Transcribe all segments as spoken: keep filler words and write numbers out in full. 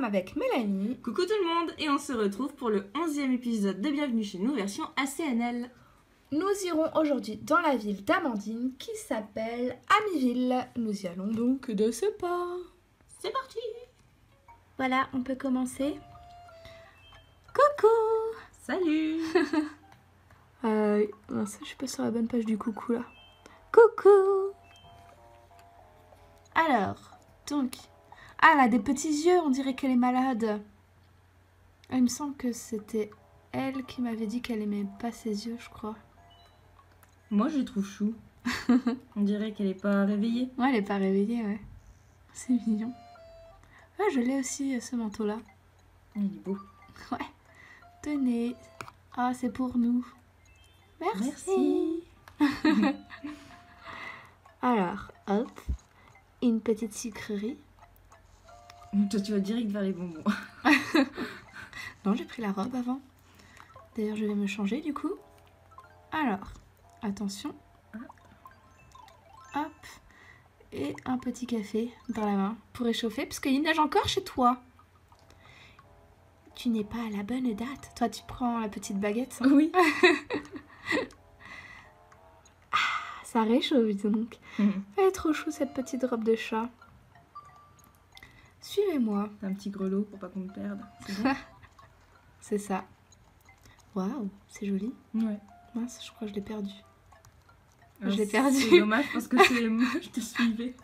sommes avec Mélanie. Coucou tout le monde, et on se retrouve pour le onzième épisode de Bienvenue chez nous version A C N L. Nous irons aujourd'hui dans la ville d'Amandine qui s'appelle Amiville. Nous y allons donc de ce pas. C'est parti. Voilà, on peut commencer. Coucou. Salut. euh, non, ça, je suis pas sur la bonne page du coucou là. Coucou. Alors, donc... Ah, elle a des petits yeux, on dirait qu'elle est malade. Il me semble que c'était elle qui m'avait dit qu'elle aimait pas ses yeux, je crois. Moi, je les trouve chou. On dirait qu'elle est pas réveillée. Ouais, elle est pas réveillée, ouais. C'est mignon. Ah, je l'ai aussi, ce manteau-là. Il est beau. Ouais. Tenez. Ah, c'est pour nous. Merci. Merci. Alors, hop. Une petite sucrerie. Toi, tu vas direct vers les bonbons. Non, j'ai pris la robe avant. D'ailleurs, je vais me changer du coup. Alors, attention. Hop. Et un petit café dans la main pour réchauffer, parce qu'il neige encore chez toi. Tu n'es pas à la bonne date. Toi, tu prends la petite baguette. Hein. Oui. Ah, ça réchauffe, donc. Mmh. Elle est trop chou, cette petite robe de chat. Suivez-moi. Un petit grelot pour pas qu'on me perde. C'est bon. Ça. Waouh, c'est joli. Ouais. Mince, je crois que je l'ai perdu. Alors, je l'ai perdu. C'est dommage parce que c'est moi, je te suivais.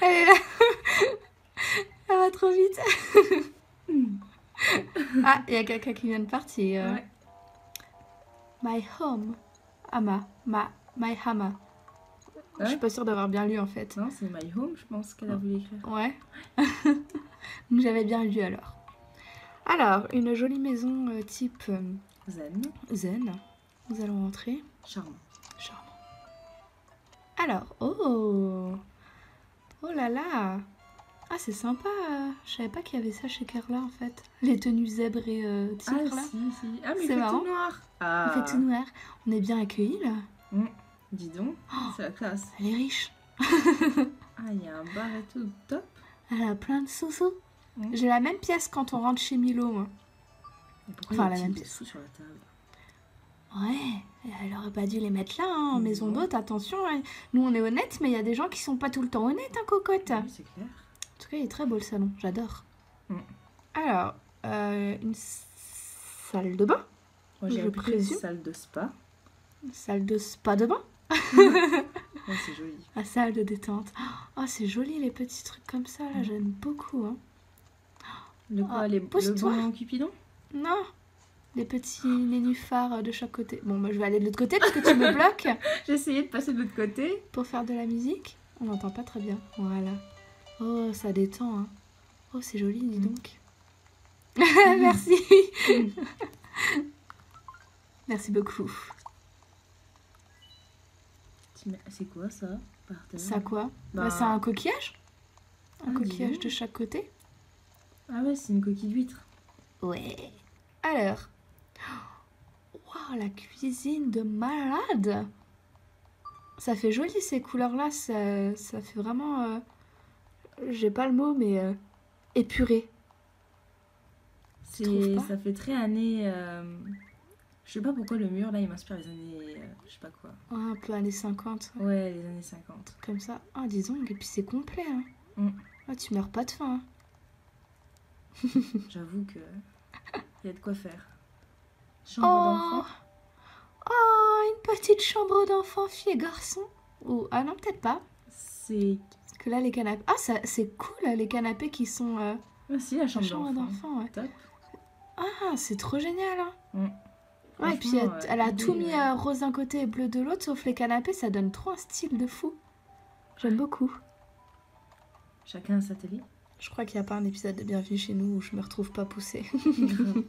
Elle est là. Elle va trop vite. Ah, il y a quelqu'un qui vient de partir. Ouais. My home. Ama. Ma. My hama. Ouais. Je suis pas sûre d'avoir bien lu en fait. Non, c'est My Home, je pense qu'elle a voulu écrire. Ouais. Donc j'avais bien lu alors. Alors, une jolie maison euh, type... Euh, zen. Zen. Nous allons rentrer. Charmant. Charmant. Alors, oh. Oh là là. Ah, c'est sympa. Je savais pas qu'il y avait ça chez Carla en fait. Les tenues zèbres et euh, tigres ah, là. Si, si. Ah, mais il fait marrant. Tout noir. Ah. Il fait tout noir. On est bien accueillis là. Mm. Dis donc, oh, c'est la classe. Elle est riche. Ah, il y a un bar et tout, top. Elle a plein de sous-sous. Mmh. J'ai la même pièce quand on rentre chez Milo, moi. Enfin, la même pièce. Sur la table. Ouais, elle aurait pas dû les mettre là, hein, en mmh. maison d'hôte, attention. Hein. Nous, on est honnêtes, mais il y a des gens qui sont pas tout le temps honnêtes, hein, cocotte. Oui, c'est clair. En tout cas, il est très beau, le salon, j'adore. Mmh. Alors, euh, une salle de bain. Moi, j'ai pris une salle de spa. Une salle de spa de bain. Oh, c'est joli. La salle de détente. Oh, c'est joli les petits trucs comme ça là, j'aime beaucoup. Hein. Le quoi, oh, les bonbons Cupidon? Non, les petits nénuphars de chaque côté. Bon, moi bah, je vais aller de l'autre côté parce que tu me bloques. J'ai essayé de passer de l'autre côté. Pour faire de la musique. On n'entend pas très bien. Voilà. Oh, ça détend. Hein. Oh, c'est joli, dis donc. Mmh. Merci. Mmh. Merci beaucoup. C'est quoi ça? Ça quoi? Bah, bah c'est un coquillage. Un ah, coquillage de chaque côté. Ah ouais, c'est une coquille d'huître. Ouais. Alors. Waouh, la cuisine de malade. Ça fait joli ces couleurs-là. Ça, ça fait vraiment... Euh, j'ai pas le mot, mais... Euh, épuré. Ça fait très année... Euh... Je sais pas pourquoi le mur là il m'inspire les années. Euh, je sais pas quoi. Ah, un peu années cinquante. Ouais, ouais les années cinquante. Comme ça. Ah, oh, disons, et puis c'est complet. Hein. Mm. Oh, tu meurs pas de faim. Hein. J'avoue que. Il y a de quoi faire. Chambre oh. d'enfant. Oh, une petite chambre d'enfant, fille et garçon. Oh, ah non, peut-être pas. C'est. Parce que là, les canapés. Ah, ça c'est cool les canapés qui sont. Euh... Ah, si, la chambre, chambre d'enfant. Ouais. Top. Ah, c'est trop génial. Hein. Mm. Ouais, et puis elle, euh, elle a tout mis euh, rose d'un côté et bleu de l'autre, sauf les canapés, ça donne trop un style de fou. J'aime beaucoup. Chacun a sa télé. Je crois qu'il n'y a pas un épisode de Bienvenue chez nous où je me retrouve pas poussée. Je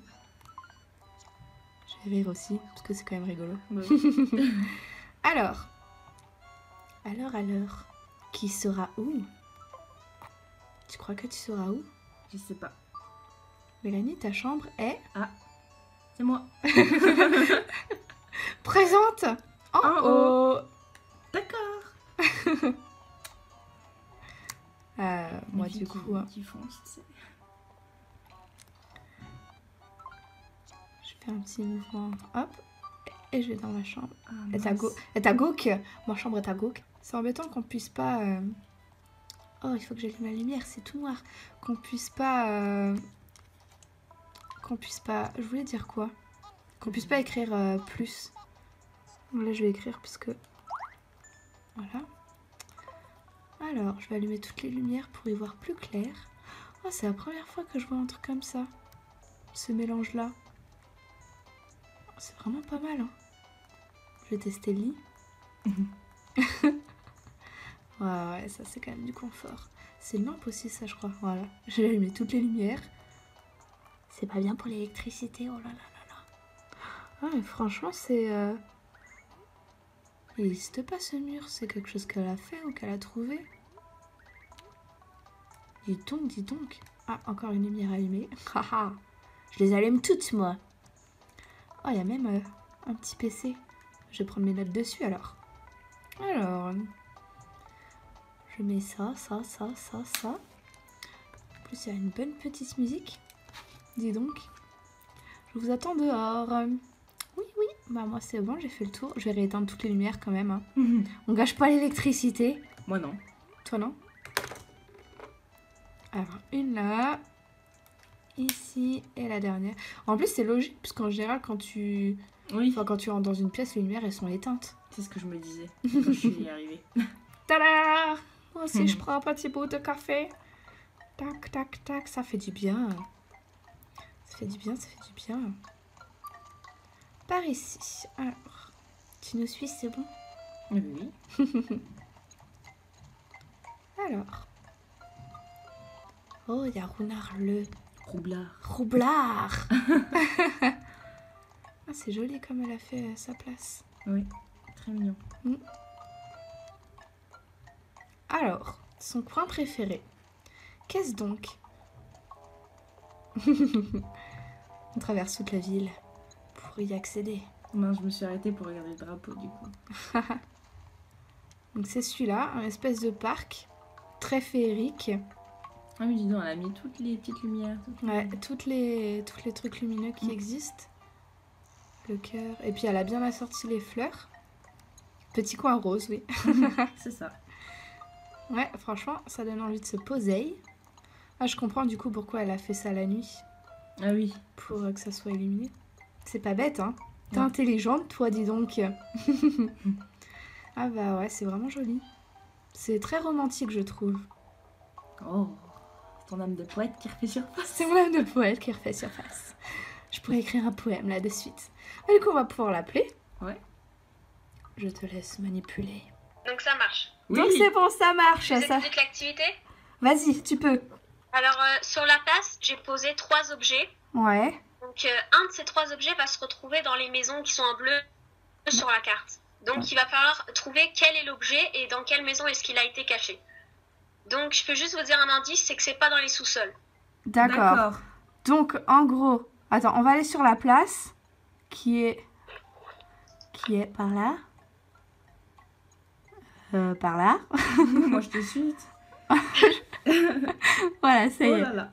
vais rire aussi, parce que c'est quand même rigolo. Ouais. Alors, alors, alors, qui sera où? Tu crois que tu seras où? Je sais pas. Mélanie, ta chambre est... Ah. C'est moi. Présente en, en haut. haut. D'accord. euh, moi, du coup... Qui, hein. qui fonce, fais un petit mouvement, hop, et je vais dans ma chambre. Ah, et ta go, et ta gauque. Ma chambre est à gauque. C'est embêtant qu'on puisse pas... Euh... Oh, il faut que j'allume la lumière, c'est tout noir. Qu'on puisse pas... Euh... Qu'on puisse pas... Je voulais dire quoi? Qu'on puisse pas écrire euh, plus. Donc là, je vais écrire puisque... Voilà. Alors, je vais allumer toutes les lumières pour y voir plus clair. Oh, c'est la première fois que je vois un truc comme ça. Ce mélange-là. C'est vraiment pas mal, hein. Je vais tester le lit. Ouais, ouais, ça c'est quand même du confort. C'est une lampe aussi, ça, je crois. Voilà. J'ai allumé toutes les lumières. C'est pas bien pour l'électricité, oh là là là là. Ah, mais franchement, c'est... Euh... Il n'existe pas ce mur, c'est quelque chose qu'elle a fait ou qu'elle a trouvé. Dis donc, dis donc. Ah, encore une lumière allumée. Haha, je les allume toutes, moi. Oh, il y a même euh, un petit P C. Je vais prendre mes notes dessus, alors. Alors... Je mets ça, ça, ça, ça, ça. En plus, il y a une bonne petite musique. Dis donc. Je vous attends dehors. Oui, oui. Bah, moi, c'est bon, j'ai fait le tour. Je vais rééteindre toutes les lumières quand même. Hein. Mm-hmm. On gâche pas l'électricité. Moi, non. Toi, non? Alors, une là. Ici. Et la dernière. En plus, c'est logique, parce qu'en général, quand tu... Oui. Enfin, quand tu rentres dans une pièce, les lumières, elles sont éteintes. C'est ce que je me disais quand je suis arrivée. Tada! Moi aussi, mmh. je prends un petit bout de café. Tac, tac, tac. Ça fait du bien. Ça fait du bien, ça fait du bien. Par ici. Alors, tu nous suis, c'est bon? Oui. Alors. Oh, il y a Rounard le... Roublard. Roublard. Ah, c'est joli comme elle a fait euh, sa place. Oui, très mignon. Mmh. Alors, son coin préféré. Qu'est-ce donc? On traverse toute la ville pour y accéder. Non, je me suis arrêtée pour regarder le drapeau du coup. Donc c'est celui-là, un espèce de parc très féerique. Ah mais dis donc, elle a mis toutes les petites lumières. Toutes les... Ouais, toutes les, toutes les trucs lumineux qui mmh. existent. Le cœur. Et puis elle a bien assorti les fleurs. Petit coin rose, oui. C'est ça. Ouais, franchement, ça donne envie de se poser. Ah, je comprends du coup pourquoi elle a fait ça la nuit. Ah oui. Pour euh, que ça soit illuminé. C'est pas bête, hein. T'es ouais. intelligente, toi, dis donc. Ah bah ouais, c'est vraiment joli. C'est très romantique, je trouve. Oh, ton âme de poète qui refait surface. C'est mon âme de poète qui refait surface. Je pourrais écrire un poème, là, de suite. Ah, du coup, on va pouvoir l'appeler. Ouais. Je te laisse manipuler. Donc ça marche. Oui. Donc c'est bon, ça marche. Je ça. L'activité. Vas-y, tu peux. Alors euh, sur la place, j'ai posé trois objets. Ouais. Donc euh, un de ces trois objets va se retrouver dans les maisons qui sont en bleu sur la carte. Donc ouais. il va falloir trouver quel est l'objet et dans quelle maison est-ce qu'il a été caché. Donc je peux juste vous dire un indice, c'est que c'est pas dans les sous-sols. D'accord. Donc en gros, attends, on va aller sur la place qui est qui est par là. Euh, par là. Moi je te suis. Voilà, ça y est. Oh là là.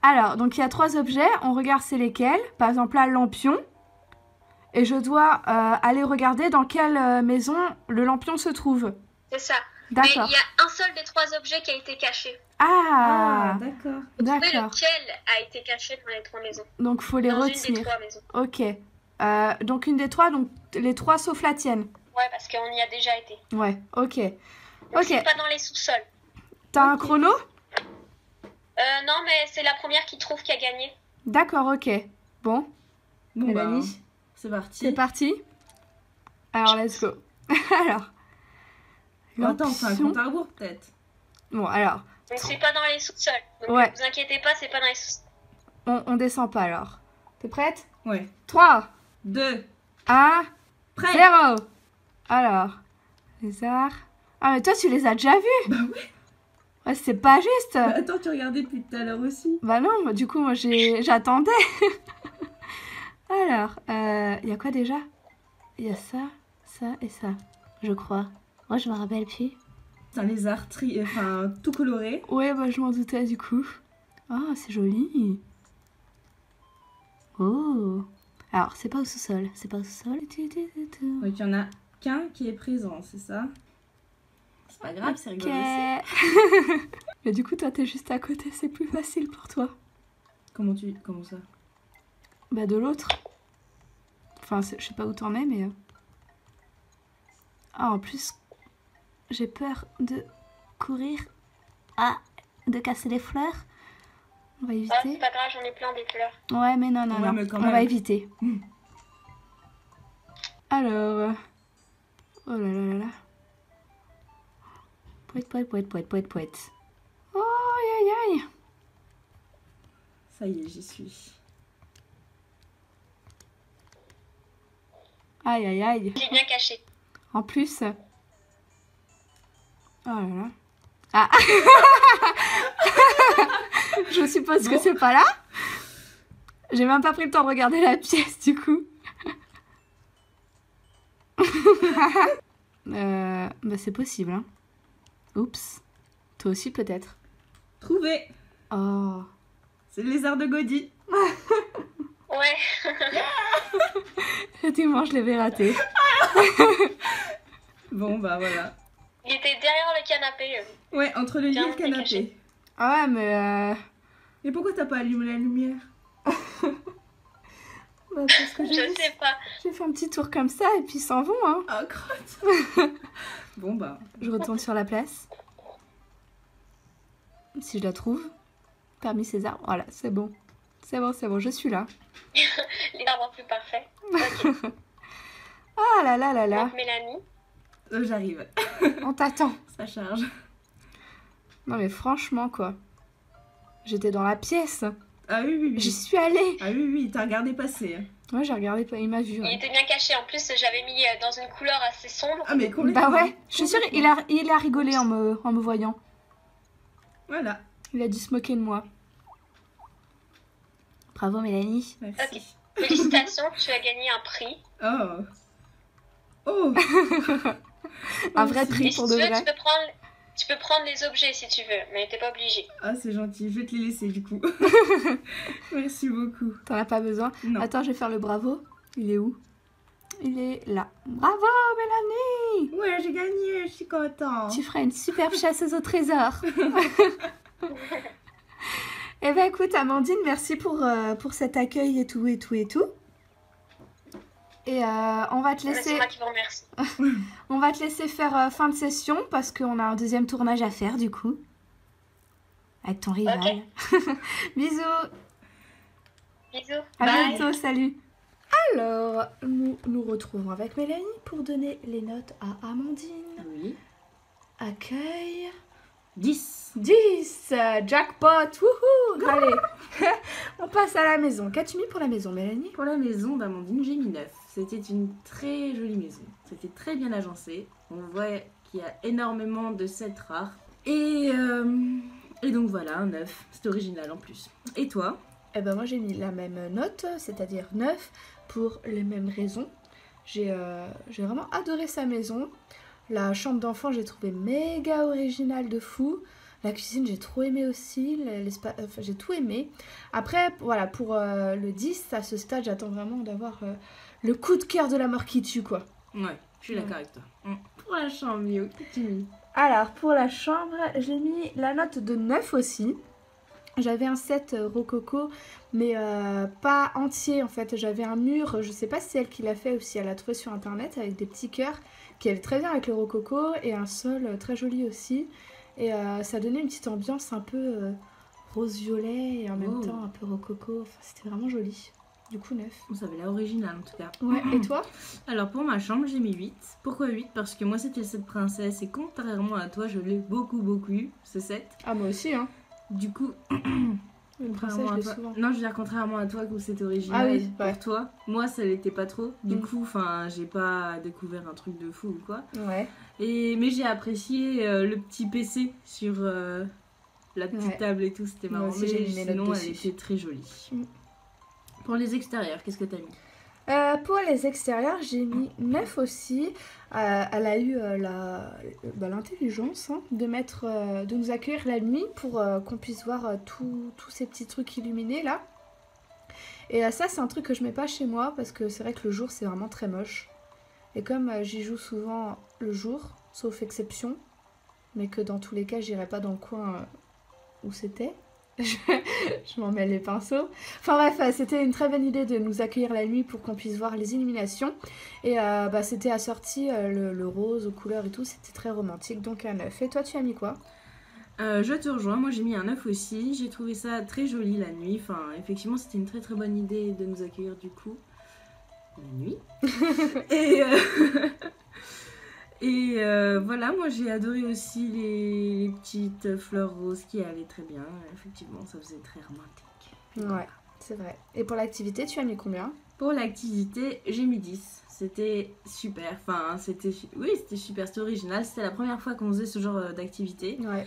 Alors, donc il y a trois objets. On regarde c'est lesquels. Par exemple, là, lampion. Et je dois euh, aller regarder dans quelle maison le lampion se trouve. C'est ça. D'accord. Mais il y a un seul des trois objets qui a été caché. Ah, ah d'accord. D'accord. Lequel a été caché dans les trois maisons. Donc faut les dans retenir. Une des trois maisons. Ok. Euh, donc une des trois, donc les trois sauf la tienne. Ouais, parce qu'on y a déjà été. Ouais, ok. Donc, ok. C'est pas dans les sous-sols. T'as okay. un chrono? Euh, non, mais c'est la première qui trouve qui a gagné. D'accord, ok. Bon. Bon, Mélanie, bah, c'est parti. C'est parti. Alors, let's go. Alors. Attends, c'est un compte à rebours, peut-être. Bon, alors. Donc, c'est pas dans les sous-sols. Donc, ouais. ne vous inquiétez pas, c'est pas dans les sous-sols. On, on descend pas, alors. T'es prête? Ouais. trois, deux, un, prêt. zéro. Alors, lézard... Ah, mais toi, tu les as déjà vus? Bah oui. Ouais, c'est pas juste. Bah attends, tu regardais depuis tout à l'heure aussi. Bah non, bah, du coup, moi, j'attendais. Alors, il euh, y a quoi déjà? Il y a ça, ça et ça, je crois. Moi, je me rappelle plus. C'est un lézard tri... enfin, tout coloré. Ouais, bah je m'en doutais, du coup. Ah, oh, c'est joli. Oh. Alors, c'est pas au sous-sol, c'est pas au sous-sol. Donc, il y en a qu'un qui est présent, c'est ça? C'est pas grave, okay. C'est rigolo aussi. Mais du coup, toi, t'es juste à côté, c'est plus facile pour toi. Comment tu... Comment ça? Bah, de l'autre. Enfin, je sais pas où t'en es, mais... Ah, en plus, j'ai peur de courir. Ah, de casser les fleurs. On va éviter. Ouais, c'est pas grave, j'en ai plein des fleurs. Ouais, mais non, non, ouais, non. Mais on même. va éviter. Mmh. Alors... Oh là là là là. Poète, poète, poète, poète, poète, poète. Oh, aïe, aïe, aïe. Ça y est, j'y suis. Aïe, aïe, aïe. J'ai bien caché. En plus... Oh là là. Ah. Je suppose bon. que c'est pas là. J'ai même pas pris le temps de regarder la pièce du coup. euh, bah c'est possible. Hein. Oups. Toi aussi peut-être. Trouvé. Oh. C'est le lézard de Gaudi. Ouais. Dimanche je l'avais raté. Bon bah voilà. Il était derrière le canapé. Euh. Ouais, entre le lit et le canapé. Caché. Ah ouais, mais... Euh... Mais pourquoi t'as pas allumé la lumière? Bah parce que je sais pas. J'ai fait un petit tour comme ça et puis ils s'en vont, hein. Ah, crotte. Bon bah... Je retourne sur la place. Si je la trouve. Parmi ces arbres. Voilà, c'est bon. C'est bon, c'est bon, je suis là. Les arbres plus parfaits. Okay. Ah là là là là. Donc, Mélanie. Euh, j'arrive. On t'attend. Ça charge. Non mais franchement quoi. J'étais dans la pièce. Ah oui oui, oui. J'y suis allée. Ah oui oui, t'as regardé passer. Ouais, j'ai regardé, il m'a vu. Il ouais. était bien caché, en plus j'avais mis dans une couleur assez sombre. Ah mais complètement. Bah ouais, je suis sûre il a, il a rigolé en me, en me voyant. Voilà. Il a dû se moquer de moi. Bravo Mélanie. Merci. Okay. Félicitations, tu as gagné un prix. Oh. Oh. Un vrai prix pour de vrai. Tu peux prendre, tu peux prendre les objets si tu veux, mais t'es pas obligée. Ah c'est gentil, je vais te les laisser du coup. Merci beaucoup. T'en as pas besoin. Non. Attends, je vais faire le bravo. Il est où? Il est là. Bravo Mélanie. Ouais, j'ai gagné, je suis contente. Tu feras une superbe chasseuse au trésor. Eh ben écoute Amandine, merci pour, euh, pour cet accueil et tout et tout et tout. Et euh, on va te laisser. On va te laisser faire euh, fin de session parce qu'on a un deuxième tournage à faire du coup. Avec ton rival. Okay. Bisous. Bisous. À Bye. bientôt, salut. Alors, nous nous retrouvons avec Mélanie pour donner les notes à Amandine. Oui. Accueil. dix. dix. Jackpot. Wouhou. Allez, on passe à la maison. Qu'as-tu mis pour la maison, Mélanie? Pour la maison d'Amandine, j'ai mis neuf. C'était une très jolie maison. C'était très bien agencé. On voit qu'il y a énormément de sets rares. Et, euh, et donc voilà, un neuf. C'est original en plus. Et toi? Eh ben moi j'ai mis la même note, c'est-à-dire neuf, pour les mêmes raisons. J'ai euh, j'ai vraiment adoré sa maison. La chambre d'enfant, j'ai trouvé méga originale de fou. La cuisine, j'ai trop aimé aussi. Enfin, j'ai tout aimé. Après, voilà, pour euh, le dix, à ce stade, j'attends vraiment d'avoir euh, le coup de cœur de la mort qui tue, quoi. Ouais, je suis d'accord avec toi. Mmh. Pour la chambre, Mio, qu'est-ce que tu mis? Alors, pour la chambre, j'ai mis la note de neuf aussi. J'avais un set euh, rococo, mais euh, pas entier, en fait. J'avais un mur, je sais pas si c'est elle qui l'a fait ou si elle l'a trouvé sur Internet, avec des petits cœurs, qui allait très bien avec le rococo, et un sol euh, très joli aussi. Et euh, ça donnait une petite ambiance un peu euh, rose-violet et en même oh. temps un peu rococo. Enfin, c'était vraiment joli. Du coup, neuf. Ça avait l'air original en tout cas. Ouais, et toi? Alors pour ma chambre, j'ai mis huit. Pourquoi huit? Parce que moi, c'était cette princesse. Et contrairement à toi, je l'ai beaucoup, beaucoup eu, ce sept. Ah, moi aussi, hein. Du coup... Une princesse, je l'ai souvent. Non, je veux dire, contrairement à toi, où c'est original, ah oui, pour ouais. toi, moi, ça l'était pas trop. Du mm. coup, enfin, j'ai pas découvert un truc de fou ou quoi. Ouais. Et, mais j'ai apprécié euh, le petit P C sur euh, la petite ouais. table et tout, c'était marrant. Aussi, mais sinon, elle était très jolie. Mm. Pour les extérieurs, qu'est-ce que t'as mis? Euh, pour les extérieurs, j'ai mis neuf aussi. Euh, elle a eu euh, la, bah, l'intelligence hein, de, mettre, euh, de nous accueillir la nuit pour euh, qu'on puisse voir euh, tous ces petits trucs illuminés là. Et ça c'est un truc que je mets pas chez moi parce que c'est vrai que le jour c'est vraiment très moche. Et comme j'y joue souvent le jour, sauf exception, mais que dans tous les cas j'irai pas dans le coin où c'était. Je, je m'en mêle les pinceaux. Enfin bref, c'était une très bonne idée de nous accueillir la nuit pour qu'on puisse voir les illuminations. Et euh, bah, c'était assorti euh, le, le rose aux couleurs et tout, c'était très romantique, donc un neuf. Et toi tu as mis quoi? euh, Je te rejoins, moi j'ai mis un neuf aussi, j'ai trouvé ça très joli la nuit. Enfin effectivement c'était une très très bonne idée de nous accueillir du coup la nuit. Et... Euh... Et euh, voilà, moi j'ai adoré aussi les, les petites fleurs roses qui allaient très bien. Effectivement, ça faisait très romantique. Voilà. Ouais, c'est vrai. Et pour l'activité, tu as mis combien? Pour l'activité, j'ai mis dix. C'était super. Enfin, c'était... Oui, c'était super, c'était original. C'était la première fois qu'on faisait ce genre d'activité. Ouais.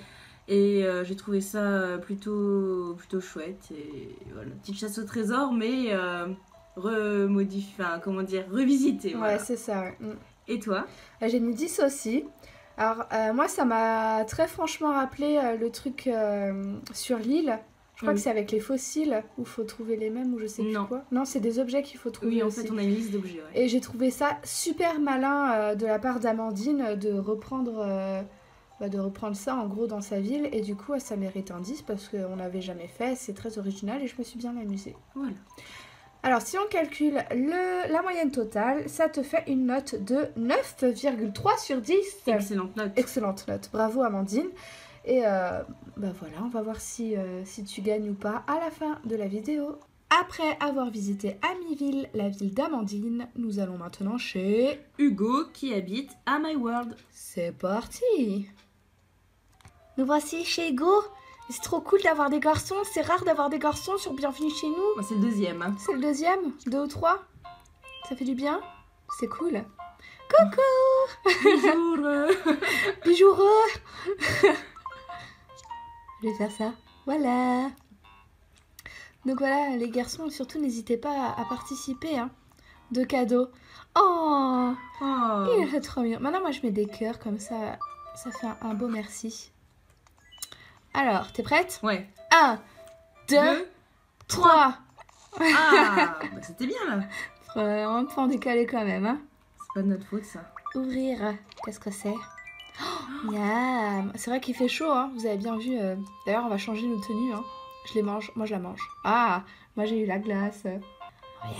Et euh, j'ai trouvé ça plutôt, plutôt chouette. Et voilà, petite chasse au trésor, mais euh, remodif... Enfin, comment dire, revisité. Ouais, voilà. C'est ça, ouais. Mm. Et toi? J'ai mis dix aussi. Alors euh, moi ça m'a très franchement rappelé euh, le truc euh, sur l'île. Je crois oui. que c'est avec les fossiles où il faut trouver les mêmes ou je sais non. plus quoi. Non, c'est des objets qu'il faut trouver. Oui, en aussi. fait on a une liste d'objets. Ouais. Et j'ai trouvé ça super malin euh, de la part d'Amandine de reprendre euh, bah, de reprendre ça en gros dans sa ville. Et du coup ça mérite un dix parce qu'on l'avait jamais fait. C'est très original et je me suis bien amusée. Voilà. Alors si on calcule le, la moyenne totale, ça te fait une note de neuf virgule trois sur dix. Excellente note. Excellente note, bravo Amandine. Et euh, bah voilà, on va voir si, euh, si tu gagnes ou pas à la fin de la vidéo. Après avoir visité Amiville, la ville d'Amandine, nous allons maintenant chez Hugo qui habite à My World. C'est parti. Nous voici chez Hugo. C'est trop cool d'avoir des garçons, c'est rare d'avoir des garçons sur Bienvenue chez nous. C'est le deuxième. C'est le deuxième, deux ou trois. Ça fait du bien, c'est cool. Coucou. Bonjour. Bonjour. Je vais faire ça, voilà. Donc voilà les garçons, surtout n'hésitez pas à participer hein, de cadeaux. Oh, oh. Il est trop bien. Maintenant moi je mets des cœurs comme ça, ça fait un beau merci. Alors, t'es prête? Ouais. un, deux, trois. Ah, bah c'était bien là. Faut vraiment pas en décaler quand même, hein. C'est pas de notre faute ça. Ouvrir, qu'est-ce que c'est? Oh, miam. C'est vrai qu'il fait chaud, hein. Vous avez bien vu. Euh... D'ailleurs, on va changer nos tenues, hein. Je les mange, moi je la mange. Ah, moi j'ai eu la glace.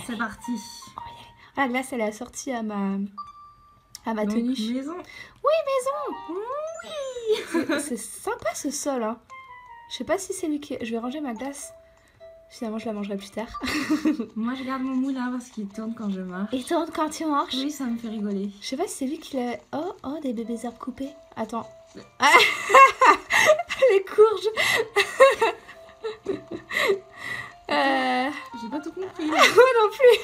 C'est parti. La glace, elle est assortie à ma, à ma Donc, tenue. Maison. Oui, maison. Oui. C'est sympa ce sol hein. Je sais pas si c'est lui qui... Je vais ranger ma glace. Finalement je la mangerai plus tard. Moi je garde mon moulin parce qu'il tourne quand je marche. Il tourne quand tu marches? Oui, ça me fait rigoler. Je sais pas si c'est lui qui l'a... Oh oh, des bébés herbes coupées. Attends. Ah les courges. euh... J'ai pas tout compris. Moi non plus.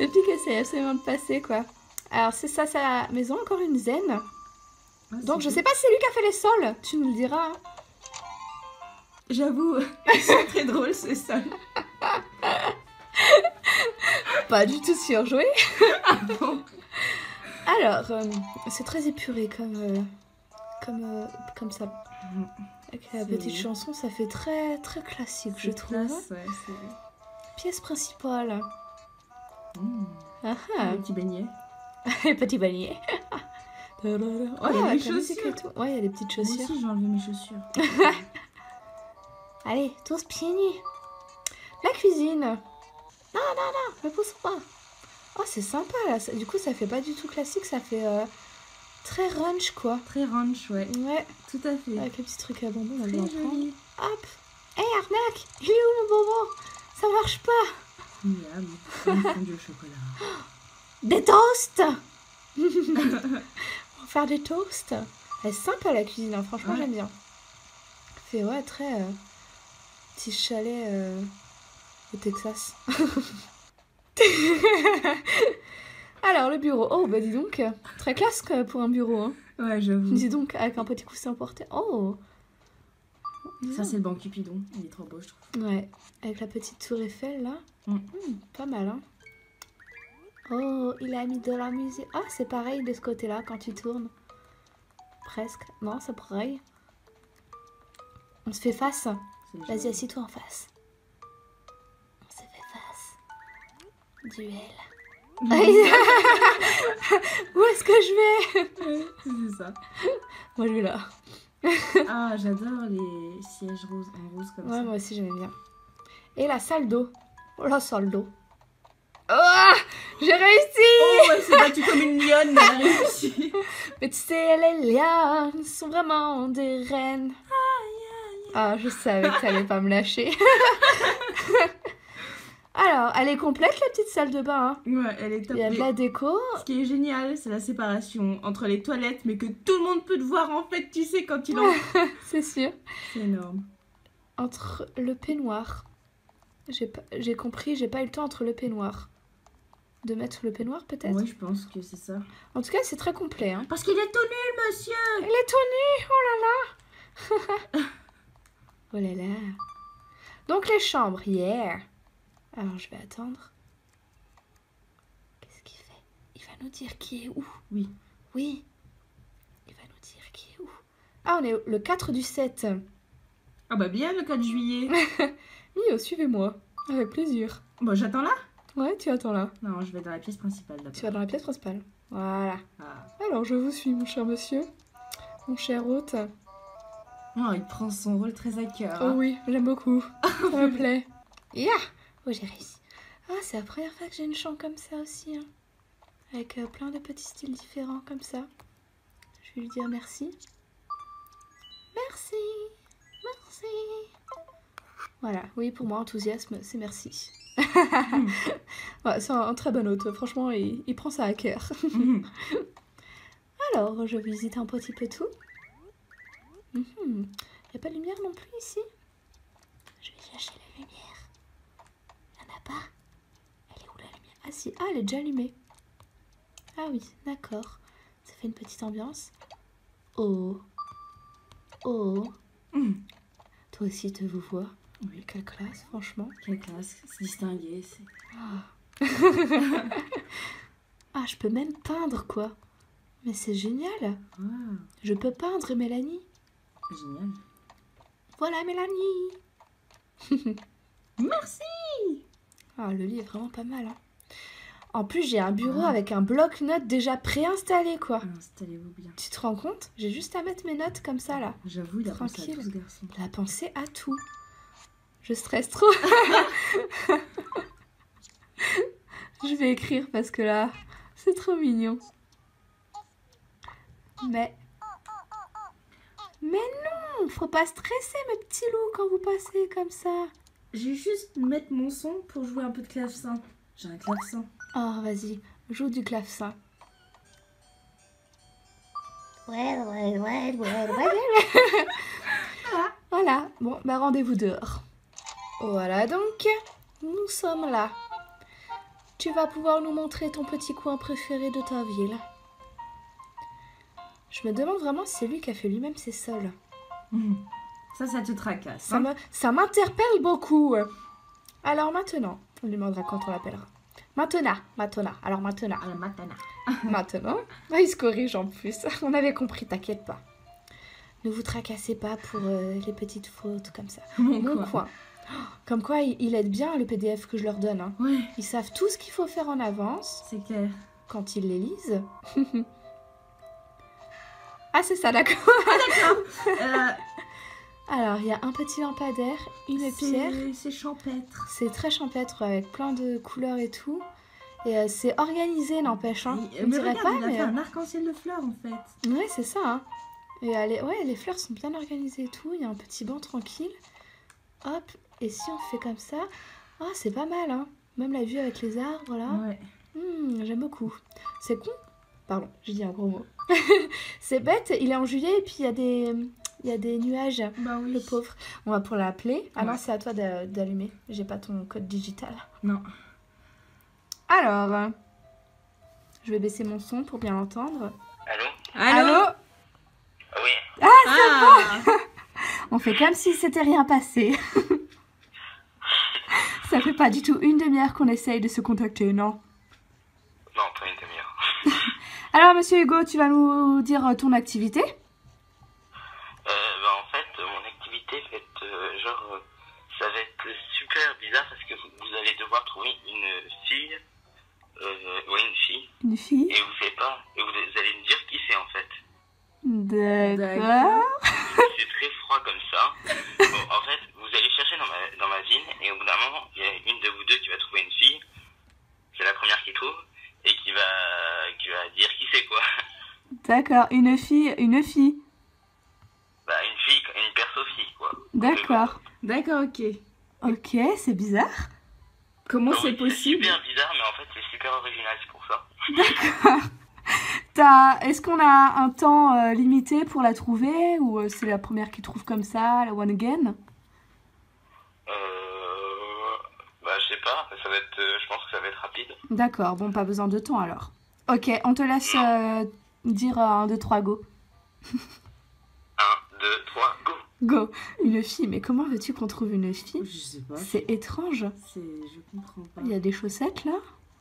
Le pic essaie absolument de passer quoi. Alors c'est ça sa maison, encore une zen. Ah, donc je sais pas si c'est lui qui a fait les sols, tu nous le diras. J'avoue, ils sont très drôles ces sols. Pas du tout surjoué. Ah bon. Alors, euh, c'est très épuré comme, euh, comme, euh, comme ça. Avec la petite chanson, ça fait très très classique je trouve. Classe, ouais, pièce principale. Mmh. Ah, ah. Les petits beignets. Les petits beignets. Oh, oh, il y a des chaussures. Ouais, il y a des petites chaussures. Moi aussi, j'ai enlevé mes chaussures. Allez, tous pieds nus. La cuisine. Non, non, non, ne pousse pas. Oh, c'est sympa là. Du coup, ça fait pas du tout classique, ça fait euh, très ranch quoi. Très ranch, ouais. Ouais, tout à fait. Avec le petit truc à bonbons, on va bien prendre. Hop. Hé, hey, arnaque. Il est où mon bonbon? Ça marche pas. Miam, un fond de chocolat. Des toasts. Pour faire des toasts. Elle est sympa la cuisine, hein. Franchement ouais. J'aime bien. Fait ouais très euh, petit chalet euh, au Texas. Alors le bureau, oh bah dis donc, très classe pour un bureau hein. Ouais j'avoue. Dis donc avec un petit coussin porté, oh. Ça c'est le banc Cupidon, il est trop beau je trouve. Ouais, avec la petite tour Eiffel là, mm. Mmh, pas mal hein. Oh, il a mis de la musique. Ah, oh, c'est pareil de ce côté-là quand tu tournes. Presque. Non, c'est pareil. On se fait face. Vas-y, assis-toi en face. Duel. Où est-ce que je vais? Oui, c'est ça. Moi je vais là. Ah, j'adore les sièges roses en rose comme ouais, ça. Ouais, moi aussi j'aimais bien. Et la salle d'eau. Oh la salle d'eau. Oh, j'ai réussi. Oh, elle s'est battue comme une lionne, mais elle a réussi. Mais tu sais, les lions sont vraiment des reines. Ah, je savais que t'allais pas me lâcher. Alors, elle est complète la petite salle de bain. Hein. Ouais, elle est top. Il y a de la déco. Ce qui est génial, c'est la séparation entre les toilettes, mais que tout le monde peut te voir en fait, tu sais, quand il en... C'est sûr. C'est énorme. Entre le peignoir. J'ai pas... j'ai compris, j'ai pas eu le temps entre le peignoir. De mettre le peignoir peut-être. Oui, je pense que c'est ça. En tout cas, c'est très complet. Hein. Parce qu'il est tout nul, monsieur. Il est tout nul, oh là là. Oh là là. Donc les chambres, yeah. Alors je vais attendre. Qu'est-ce qu'il fait? Il va nous dire qui est où. Oui. Oui. Il va nous dire qui est où. Ah, on est le quatre du sept. Ah bah bien le quatre juillet. Oui, suivez-moi. Avec plaisir. Bon, j'attends là? Ouais, tu attends là. Non, je vais dans la pièce principale d'abord. Tu vas dans la pièce principale. Voilà. Ah. Alors je vous suis, mon cher monsieur. Mon cher hôte. Oh, il prend son rôle très à cœur. Hein. Oh oui, j'aime beaucoup. Ça me plaît. Yeah. Oh, j'ai réussi. Ah, c'est la première fois que j'ai une chambre comme ça aussi. Hein. Avec euh, plein de petits styles différents comme ça. Je vais lui dire merci. Merci. Merci. Voilà. Oui, pour moi, enthousiasme, c'est merci. Mmh. Ouais, c'est un, un très bon hôte. Franchement, il, il prend ça à cœur. Mmh. Alors, je visite un petit peu tout. Il mmh. n'y a pas de lumière non plus ici. Je vais chercher la lumière. Il n'y en a pas. Elle est où la lumière? Ah si, ah, elle est déjà allumée. Ah oui, d'accord. Ça fait une petite ambiance. Oh. Oh. Mmh. Toi aussi, te vous vois. Oui, quelle classe, franchement. Quelle classe, c'est distingué. Oh. Ah, je peux même peindre, quoi. Mais c'est génial. Oh. Je peux peindre, Mélanie. Génial. Voilà Mélanie. Merci. Ah, le lit est vraiment pas mal. Hein. En plus, j'ai un bureau ah. avec un bloc-notes déjà préinstallé, quoi. Installez-vous bien. Tu te rends compte? J'ai juste à mettre mes notes comme ça, là. J'avoue, il a pensé à tout, ce garçon. Il a pensé à tout. Je stresse trop. Je vais écrire parce que là, c'est trop mignon. Mais... Mais non, faut pas stresser mes petits loups quand vous passez comme ça. Je vais juste mettre mon son pour jouer un peu de clavecin. J'ai un clavecin. Oh, vas-y, joue du clavecin. Ouais, ouais, ouais, ouais, ouais. Voilà, bon, bah rendez-vous dehors. Voilà donc, nous sommes là. Tu vas pouvoir nous montrer ton petit coin préféré de ta ville. Je me demande vraiment si c'est lui qui a fait lui-même ses sols. Mmh. Ça, ça te tracasse. Hein? Ça m'interpelle beaucoup. Alors maintenant, on lui demandera quand on l'appellera. Maintenant, maintenant, alors maintenant. Alors maintenant. Maintenant, bah, il se corrige en plus. On avait compris, t'inquiète pas. Ne vous tracassez pas pour euh, les petites fautes comme ça. Mon coin. coin. Comme quoi, il aide bien le P D F que je leur donne. Hein. Ouais. Ils savent tout ce qu'il faut faire en avance. C'est clair. Quand ils les lisent. Ah, c'est ça, d'accord. Ah, euh... Alors, il y a un petit lampadaire, une pierre. C'est champêtre. C'est très champêtre, avec plein de couleurs et tout. Et euh, c'est organisé, n'empêche. Hein. Mais, mais regarde, pas, il mais... a fait un arc-en-ciel de fleurs, en fait. Ouais, c'est ça. Hein. Et euh, les... Ouais, les fleurs sont bien organisées et tout. Il y a un petit banc tranquille. Hop, et si on fait comme ça... Ah, oh, c'est pas mal, hein. Même la vue avec les arbres, là. Ouais. Mmh, j'aime beaucoup. C'est con. Pardon, j'ai dit un gros mot. C'est bête, il est en juillet et puis il y a des, il y a des nuages, bah oui. Le pauvre. On va pour l'appeler. Ah ouais. Non, c'est à toi d'allumer. J'ai pas ton code digital. Non. Alors, je vais baisser mon son pour bien l'entendre. Allô? Allô? Allô? Oui. Ah, ça va. Ah. On fait comme si c'était rien passé. Ça fait pas du tout une demi-heure qu'on essaye de se contacter, non? Non, pas une demi-heure. Alors, monsieur Hugo, tu vas nous dire ton activité? euh, bah, En fait, mon activité, fait, euh, genre, ça va être super très bizarre parce que vous, vous allez devoir trouver une fille. Euh, oui, une fille. Une fille. Et vous savez pas. Et vous, vous allez me dire qui c'est en fait. D'accord. C'est très froid comme ça. Bon, en fait, vous allez chercher dans ma, dans ma ville et au bout d'un moment, il y a une de vous deux qui va trouver une fille. C'est la première qui trouve et qui va, qui va dire qui c'est quoi. D'accord, une fille, une fille. Bah, une fille, une perso-fille quoi. D'accord, d'accord, ok. Ok, c'est bizarre. Comment c'est possible? C'est super bizarre, mais en fait, c'est super original, c'est pour ça. D'accord. Est-ce qu'on a un temps euh, limité pour la trouver ou euh, c'est la première qui trouve comme ça, la one again? Euh... Bah je sais pas, ça va être, euh, je pense que ça va être rapide. D'accord, bon pas besoin de temps alors. Ok, on te laisse euh, dire un, deux, trois, go. un, deux, trois, go. Go. Une fille, mais comment veux-tu qu'on trouve une fille? Je sais pas. C'est étrange. Je comprends pas. Il y a des chaussettes là?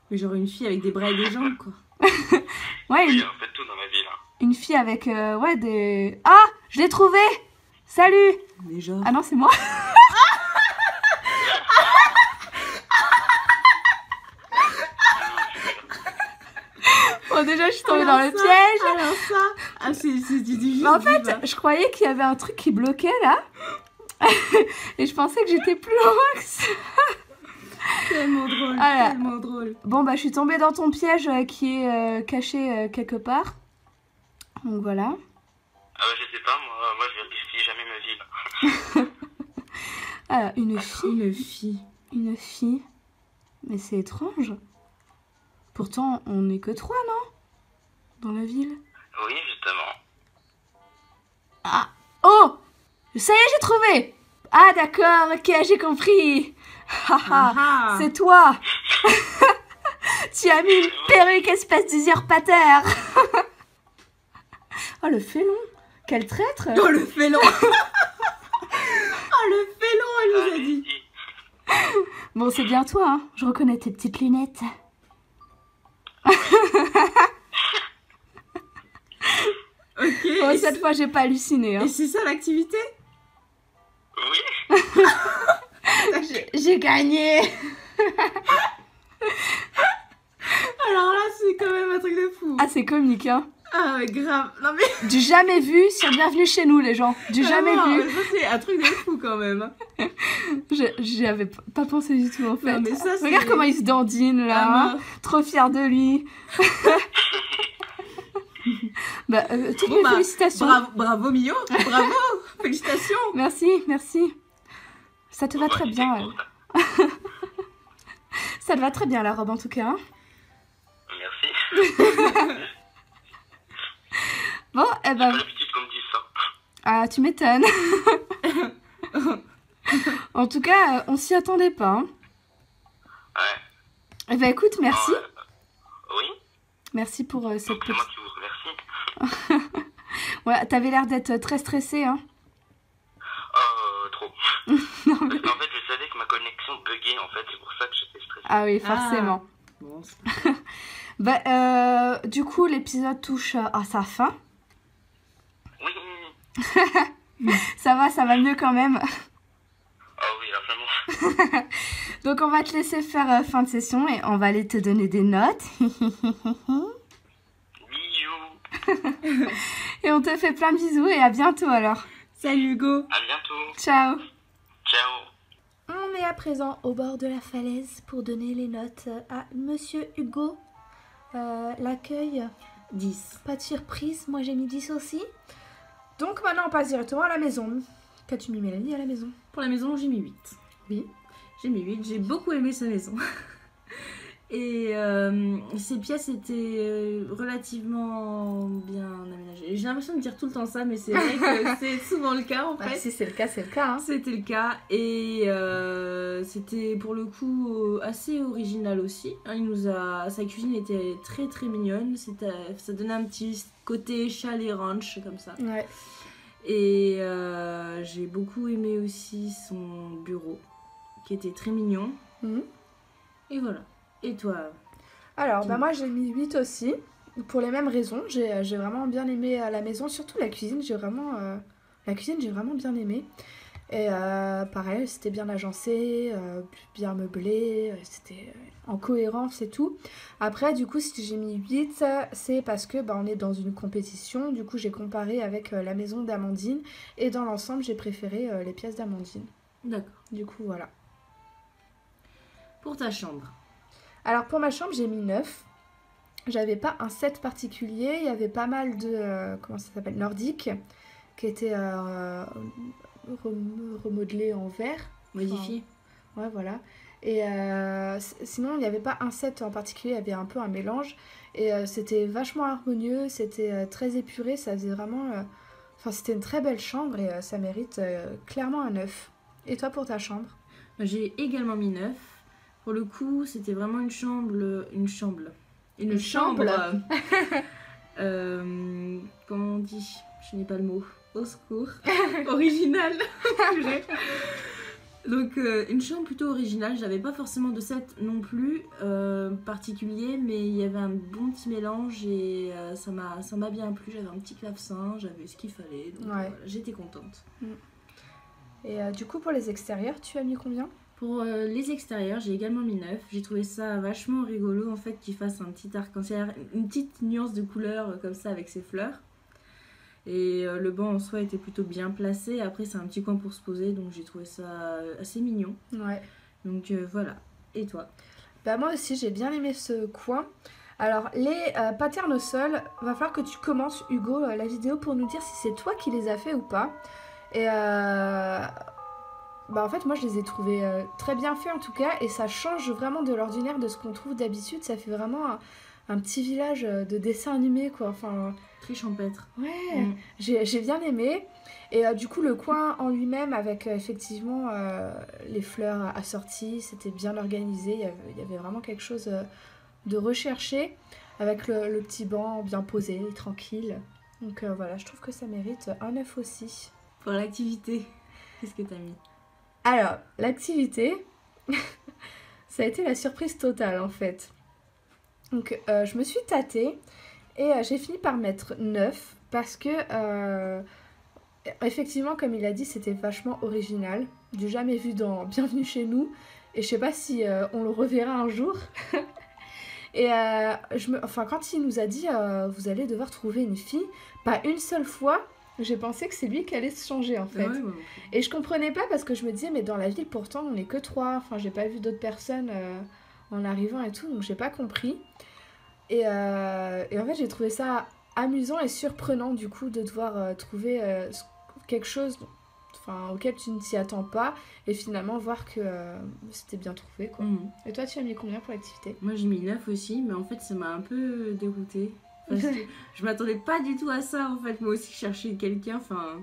Mais genre une fille avec des bras et des jambes quoi. Ouais, oui, une... en fait tout dans ma vie là. Une fille avec euh, ouais des... Ah, je l'ai trouvée. Salut. Mais genre... Ah non, c'est moi. Bon déjà je suis tombée alors dans ça, le piège. Alors ça... Ah c'est du difficile. Mais en fait bah. Je croyais qu'il y avait un truc qui bloquait là. Et je pensais que j'étais plus loin que ça. Tellement drôle, ah tellement drôle. Bon bah je suis tombée dans ton piège euh, qui est euh, caché euh, quelque part. Donc voilà. Ah bah je sais pas, moi, moi je vérifie jamais ma vie. Alors une fille. Une fille. Une fille. Mais c'est étrange. Pourtant on n'est que trois, non? Dans la ville. Oui justement. Ah. Oh. Ça y est j'ai trouvé. Ah d'accord, ok j'ai compris. C'est toi. Tu as mis une perruque espèce d'usurpateur. Oh le félon. Quel traître. Oh le félon. Oh le félon elle nous a dit. Bon c'est bien toi hein. Je reconnais tes petites lunettes. Ok. Bon, cette fois j'ai pas halluciné hein. Et c'est ça l'activité? Oui. J'ai gagné. Alors là, c'est quand même un truc de fou. Ah, c'est comique, hein. Ah, grave. Non, mais... Du jamais vu sur Bienvenue chez nous, les gens. Du ah, jamais non, vu. Ça, c'est un truc de fou, quand même. J'y avais pas pensé du tout, en fait. Non, mais ça, regarde comment il se dandine, là. Ah, hein. Trop fier de lui. Bah, euh, toutes bon, mes bah, félicitations. Bravo, bravo Mio. Bravo. Félicitations. Merci, merci. Ça te va très bien. Ça te va très bien la robe en tout cas. Hein. Merci. Bon, eh ben. J'ai pas l'habitude qu'on me dise ça. Ah, tu m'étonnes. En tout cas, on s'y attendait pas. Hein. Ouais. Eh ben écoute, merci. Oh, euh... Oui. Merci pour euh, cette. Donc, petite... C'est moi qui vous remercie. Ouais, t'avais l'air d'être très stressée, hein. Non, mais... Parce qu'en fait, je savais que ma connexion buguait, en fait, c'est pour ça que j'étais stressée. Ah oui, forcément. Ah. Bon, bah, euh, du coup, l'épisode touche à sa fin. Oui. Ça va, ça va mieux quand même. Ah oui, vraiment. Donc, on va te laisser faire euh, fin de session et on va aller te donner des notes. Bisous. Et on te fait plein de bisous et à bientôt alors. Salut Hugo. À bientôt. Ciao. Ciao. On est à présent au bord de la falaise pour donner les notes à Monsieur Hugo. Euh, L'accueil dix. Pas de surprise, moi j'ai mis dix aussi. Donc maintenant on passe directement à la maison. Qu'as-tu mis Mélanie à la maison? Pour la maison j'ai mis huit. Oui, j'ai mis huit, j'ai beaucoup aimé sa maison. Et euh, ces pièces étaient relativement bien aménagées. J'ai l'impression de dire tout le temps ça, mais c'est vrai que c'est souvent le cas en fait. Ah, si c'est le cas, c'est le cas. Hein. C'était le cas et euh, c'était pour le coup assez original aussi. Il nous a, sa cuisine était très très mignonne. Ça donnait un petit côté chalet ranch comme ça. Ouais. Et euh, j'ai beaucoup aimé aussi son bureau, qui était très mignon. Mmh. Et voilà. Et toi? Alors, bah moi j'ai mis huit aussi, pour les mêmes raisons. J'ai j'ai vraiment bien aimé la maison, surtout la cuisine, j'ai vraiment... Euh, la cuisine, j'ai vraiment bien aimé. Et euh, pareil, c'était bien agencé, euh, bien meublé, c'était en cohérence et tout. Après, du coup, si j'ai mis huit, c'est parce que bah, on est dans une compétition. Du coup, j'ai comparé avec euh, la maison d'Amandine. Et dans l'ensemble, j'ai préféré euh, les pièces d'Amandine. D'accord. Du coup, voilà. Pour ta chambre? Alors, pour ma chambre, j'ai mis neuf. J'avais pas un set particulier. Il y avait pas mal de... Euh, comment ça s'appelle? Nordique. Qui était... Euh, remodelé en vert, modifié, enfin, ouais voilà. Et euh, sinon il n'y avait pas un set en particulier, il y avait un peu un mélange et euh, c'était vachement harmonieux, c'était euh, très épuré, ça faisait vraiment euh... enfin c'était une très belle chambre et euh, ça mérite euh, clairement un neuf. Et toi pour ta chambre? J'ai également mis neuf. Pour le coup c'était vraiment une chambre une chambre une, une chambre, chambre euh... euh, comment on dit, je n'ai pas le mot. Au secours, original. Donc euh, une chambre plutôt originale, j'avais pas forcément de set non plus euh, particulier, mais il y avait un bon petit mélange et euh, ça m'a bien plu, j'avais un petit clavecin, j'avais ce qu'il fallait, donc ouais. Voilà, j'étais contente. Et euh, du coup pour les extérieurs, tu as mis combien? Pour euh, les extérieurs, j'ai également mis neuf. J'ai trouvé ça vachement rigolo en fait qu'ils fassent un petit arc-en-ciel, une petite nuance de couleur comme ça avec ses fleurs. Et le banc en soi était plutôt bien placé. Après, c'est un petit coin pour se poser, donc j'ai trouvé ça assez mignon. Ouais. Donc euh, voilà. Et toi? Bah moi aussi, j'ai bien aimé ce coin. Alors, les euh, patterns au sol, va falloir que tu commences, Hugo, la vidéo pour nous dire si c'est toi qui les as fait ou pas. Et euh... bah en fait, moi, je les ai trouvés euh, très bien faits en tout cas. Et ça change vraiment de l'ordinaire, de ce qu'on trouve d'habitude. Ça fait vraiment... Un... un petit village de dessin animé quoi, enfin... Très champêtre. Ouais, mmh. j'ai ai bien aimé. Et euh, du coup, le coin en lui-même avec euh, effectivement euh, les fleurs assorties, c'était bien organisé, il y, avait, il y avait vraiment quelque chose euh, de recherché, avec le, le petit banc bien posé, tranquille. Donc euh, voilà, je trouve que ça mérite un neuf aussi. Pour l'activité, qu'est-ce que t'as mis? Alors, l'activité, ça a été la surprise totale en fait. Donc euh, je me suis tâtée et euh, j'ai fini par mettre neuf parce que euh, effectivement comme il a dit c'était vachement original, du jamais vu dans Bienvenue chez nous et je sais pas si euh, on le reverra un jour. Et euh, je me... enfin quand il nous a dit euh, vous allez devoir trouver une fille, pas une seule fois j'ai pensé que c'est lui qui allait se changer en fait. Ouais, ouais, ouais. Et je comprenais pas parce que je me disais mais dans la ville pourtant on n'est que trois, enfin j'ai pas vu d'autres personnes... Euh... en arrivant et tout, donc j'ai pas compris. Et, euh, et en fait, j'ai trouvé ça amusant et surprenant du coup de devoir euh, trouver euh, quelque chose enfin, auquel tu ne t'y attends pas et finalement voir que euh, c'était bien trouvé quoi. Mmh. Et toi, tu as mis combien pour l'activité? Moi, j'ai mis neuf aussi, mais en fait, ça m'a un peu déroutée. Parce que je m'attendais pas du tout à ça en fait. Moi aussi, je cherchais quelqu'un, enfin.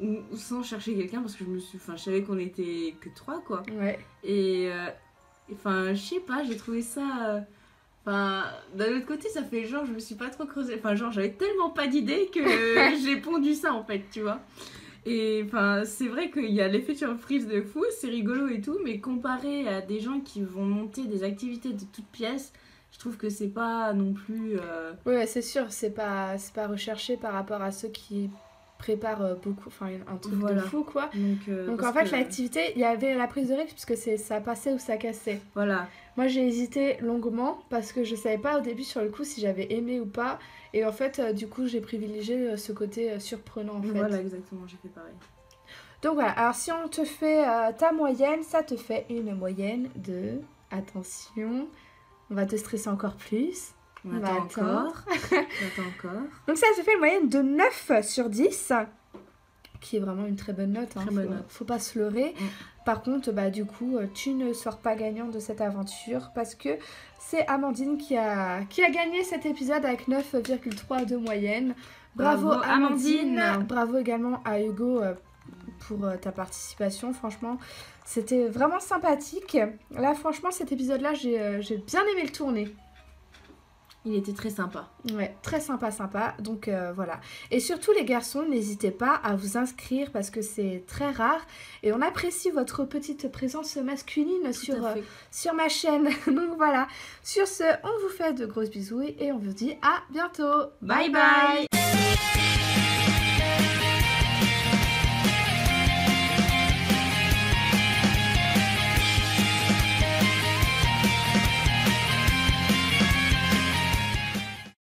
Ou sans chercher quelqu'un parce que je me suis. Enfin, je savais qu'on était que trois quoi. Ouais. Et. Euh... Enfin, je sais pas, j'ai trouvé ça... Enfin, d'un autre côté, ça fait genre, je me suis pas trop creusée. Enfin, genre, j'avais tellement pas d'idée que j'ai pondu ça, en fait, tu vois. Et enfin, c'est vrai qu'il y a l'effet de surprise de fou, c'est rigolo et tout, mais comparé à des gens qui vont monter des activités de toutes pièces, je trouve que c'est pas non plus... Euh... Ouais, c'est sûr, c'est pas, c'est pas recherché par rapport à ceux qui... prépare beaucoup, enfin un truc voilà. De fou quoi. Donc, euh, donc en fait que... l'activité, il y avait la prise de risque puisque c'est ça passait ou ça cassait. Voilà. Moi j'ai hésité longuement parce que je savais pas au début sur le coup si j'avais aimé ou pas et en fait euh, du coup j'ai privilégié ce côté euh, surprenant en fait. Voilà exactement, j'ai fait pareil. Donc voilà, alors si on te fait euh, ta moyenne, ça te fait une moyenne de... Attention, on va te stresser encore plus. On attend encore. encore. Donc ça se fait une moyenne de neuf sur dix, qui est vraiment une très bonne note. Hein. Très bonne faut, note. Faut pas se leurrer. Mmh. Par contre, bah, du coup, tu ne sors pas gagnant de cette aventure parce que c'est Amandine qui a, qui a gagné cet épisode avec neuf virgule trois de moyenne. Bravo, bravo Amandine. Amandine. Bravo également à Hugo pour ta participation, franchement. C'était vraiment sympathique. Là, franchement, cet épisode-là, j'ai j'ai bien aimé le tourner. Il était très sympa. Ouais, très sympa, sympa. Donc euh, voilà. Et surtout les garçons, n'hésitez pas à vous inscrire parce que c'est très rare. Et on apprécie votre petite présence masculine sur, euh, sur ma chaîne. Donc voilà. Sur ce, on vous fait de grosses bisous et on vous dit à bientôt. Bye bye, bye.